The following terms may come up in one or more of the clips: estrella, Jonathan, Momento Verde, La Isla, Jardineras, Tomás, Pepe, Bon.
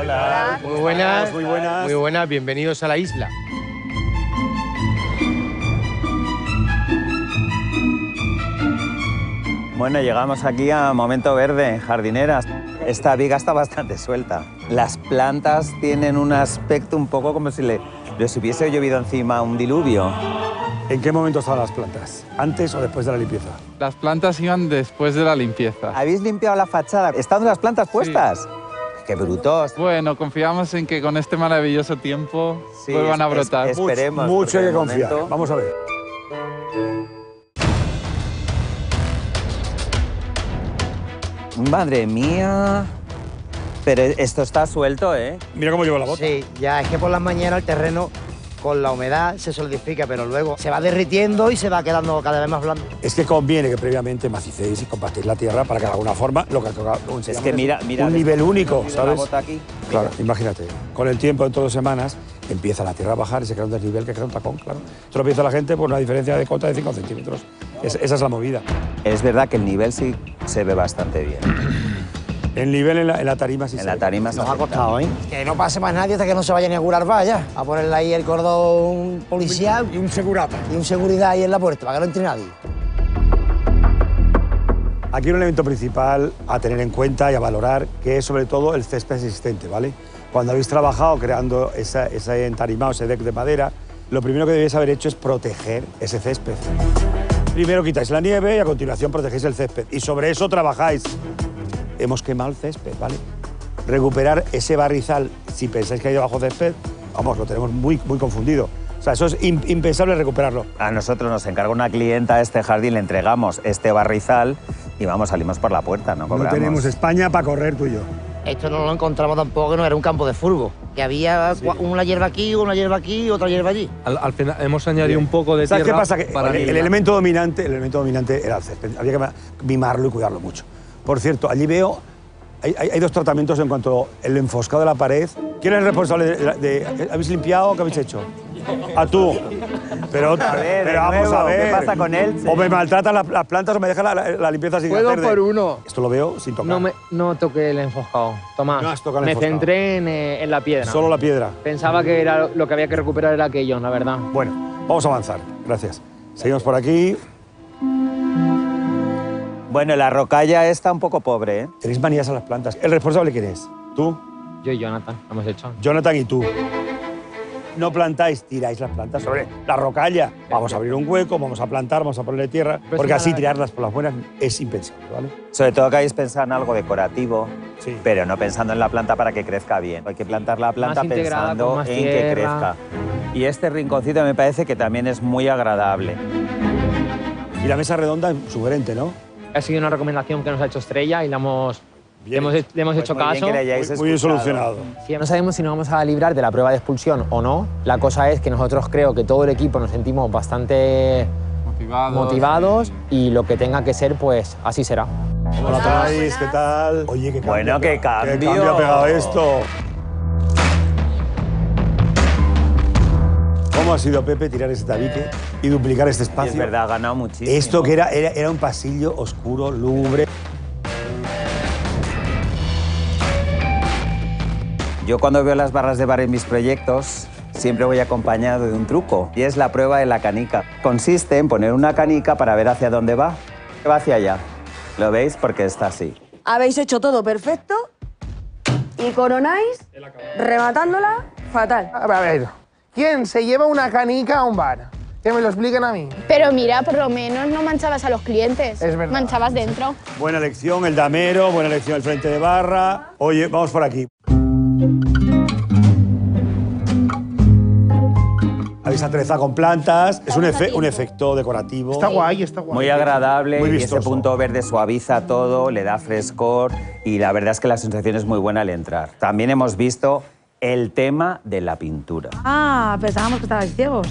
Hola. Muy buenas. Muy buenas. Muy buenas. Bienvenidos a la isla. Bueno, llegamos aquí a Momento Verde, en Jardineras. Esta viga está bastante suelta. Las plantas tienen un aspecto un poco como si les hubiese llovido encima un diluvio. ¿En qué momento estaban las plantas? ¿Antes o después de la limpieza? Las plantas iban después de la limpieza. ¿Habéis limpiado la fachada? ¿Están las plantas puestas? Sí. ¡Qué brutos! Bueno, confiamos en que con este maravilloso tiempo vuelvan a brotar. Esperemos. Mucho hay que confiar. Momento... Vamos a ver. Madre mía, pero esto está suelto, ¿eh? Mira cómo llevo la bota. Sí, ya es que por las mañanas el terreno con la humedad se solidifica, pero luego se va derritiendo y se va quedando cada vez más blando. Es que conviene que previamente macicéis y compactéis la tierra para que de alguna forma lo que toca es que mira, un nivel único, ¿sabes? Bota aquí. Claro, imagínate, con el tiempo dentro de 2 semanas empieza la tierra a bajar y se crea un desnivel que crea un tacón, claro. Esto lo piensa la gente por una diferencia de cota de 5 centímetros. Esa es la movida. Es verdad que el nivel sí se ve bastante bien. El nivel en la tarima sí se ve. En la tarima nos ha costado, ¿eh? Que no pase más nadie hasta que no se vaya a inaugurar valla. A ponerle ahí el cordón policial. Y un segurata. Y un seguridad ahí en la puerta, para que no entre nadie. Aquí hay un elemento principal a tener en cuenta y a valorar, que es sobre todo el césped existente, ¿vale? Cuando habéis trabajado creando ese entarimado, ese deck de madera, lo primero que debéis haber hecho es proteger ese césped. Primero quitáis la nieve y a continuación protegéis el césped. Y sobre eso trabajáis. Hemos quemado el césped, ¿vale? Recuperar ese barrizal, si pensáis que hay debajo césped, vamos, lo tenemos muy, muy confundido. O sea, eso es impensable recuperarlo. A nosotros nos encarga una clienta de este jardín, le entregamos este barrizal y vamos, salimos por la puerta, ¿no? Cobramos. No tenemos España para correr tú y yo. Esto no lo encontramos tampoco, que no era un campo de fútbol. Que había una hierba aquí, una hierba aquí, otra hierba allí. Al final hemos añadido un poco de tierra. ¿Sabes qué pasa? Que para el elemento dominante era el césped. Había que mimarlo y cuidarlo mucho. Por cierto, allí veo... Hay 2 tratamientos en cuanto al enfoscado de la pared. ¿Quién es el responsable de ¿habéis limpiado o qué habéis hecho? A tú. Pero vamos a ver. ¿Qué pasa con él? O me maltratan las plantas o me dejan la limpieza sin hacer. Puedo por uno. Esto lo veo sin tocar. No toqué el enfoscado, Tomás. No has tocado el enfoscado. Me centré en la piedra. Solo la piedra. Pensaba que era lo que había que recuperar era aquello, la verdad. Bueno, vamos a avanzar. Gracias. Seguimos por aquí. Bueno, la rocalla está un poco pobre, ¿eh? Tenéis manías a las plantas. ¿El responsable quién es? ¿Tú? Yo y Jonathan, lo hemos hecho. Jonathan y tú. No plantáis, tiráis las plantas sobre la rocalla. Vamos a abrir un hueco, vamos a plantar, vamos a ponerle tierra, porque así tirarlas por las buenas es impensable, ¿vale? Sobre todo que habéis pensado en algo decorativo, sí, pero no pensando en la planta para que crezca bien. Hay que plantar la planta pensando en que crezca. Y este rinconcito me parece que también es muy agradable. Y la mesa redonda es sugerente, ¿no? Ha sido una recomendación que nos ha hecho Estrella y le hemos hecho caso. Muy bien solucionado. No sabemos si nos vamos a librar de la prueba de expulsión o no. La cosa es que nosotros creo que todo el equipo nos sentimos bastante motivados y lo que tenga que ser, pues así será. ¿Cómo lo traéis? ¿Qué tal? Oye, qué cambio. Bueno, qué cambio. Qué cambio ha pegado esto. ¿Cómo ha sido, Pepe, tirar ese tabique y duplicar este espacio? Es verdad, ha ganado muchísimo. Esto que era un pasillo oscuro, lúgubre. Yo cuando veo las barras de bar en mis proyectos, siempre voy acompañado de un truco, y es la prueba de la canica. Consiste en poner una canica para ver hacia dónde va. Va hacia allá. ¿Lo veis? Porque está así. Habéis hecho todo perfecto y coronáis rematándola fatal. A ver... ¿Quién se lleva una canica a un bar? Que me lo expliquen a mí. Pero mira, por lo menos no manchabas a los clientes. Es verdad. Manchabas dentro. Buena elección el damero, buena elección el frente de barra. Oye, vamos por aquí. Habéis atrezado con plantas. Es un efecto decorativo. Está guay, está guay. Muy agradable. Muy vistoso. Y ese punto verde suaviza todo, le da frescor. Y la verdad es que la sensación es muy buena al entrar. También hemos visto... el tema de la pintura. Ah, pensábamos que estabais ciegos.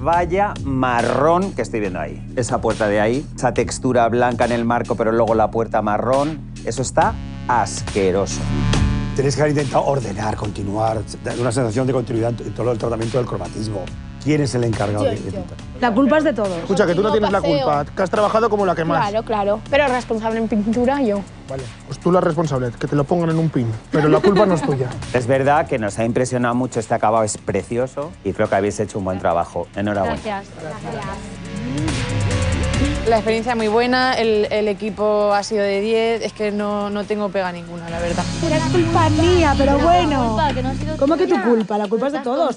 Vaya marrón que estoy viendo ahí. Esa puerta de ahí, esa textura blanca en el marco, pero luego la puerta marrón. Eso está asqueroso. Tenéis que haber intentado ordenar, continuar, dar una sensación de continuidad en todo el tratamiento del cromatismo. ¿Quién es el encargado de etiquetar? La culpa es de todos. Escucha, que tú no tienes la culpa, que has trabajado como la que más. Claro, claro. Pero responsable en pintura, yo. Vale, pues tú la responsable, que te lo pongan en un pin. Pero la culpa no es tuya. Es verdad que nos ha impresionado mucho este acabado, es precioso. Y creo que habéis hecho un buen trabajo. Enhorabuena. Gracias. La experiencia es muy buena, el equipo ha sido de 10, es que no tengo pega ninguna, la verdad. Era culpa mía, pero bueno. ¿Cómo que tu culpa? La culpa es de todos.